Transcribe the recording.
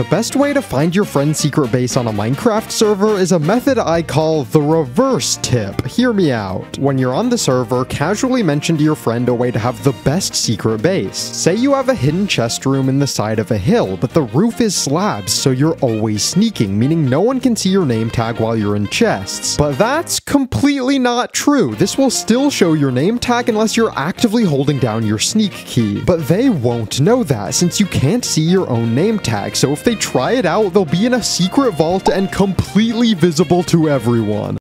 The best way to find your friend's secret base on a Minecraft server is a method I call the reverse tip. Hear me out. When you're on the server, casually mention to your friend a way to have the best secret base. Say you have a hidden chest room in the side of a hill, but the roof is slabs, so you're always sneaking, meaning no one can see your name tag while you're in chests. But that's completely not true. This will still show your name tag unless you're actively holding down your sneak key. But they won't know that, since you can't see your own name tag, so if they try it out, they'll be in a secret vault and completely visible to everyone.